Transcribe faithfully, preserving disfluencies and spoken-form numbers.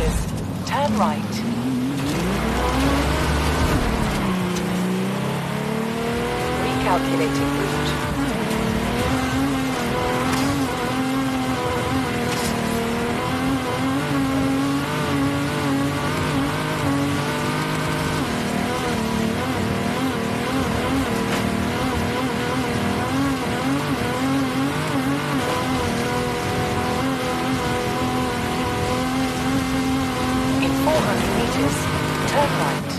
exit. Turn right. Calculating route. In four hundred meters, turn right.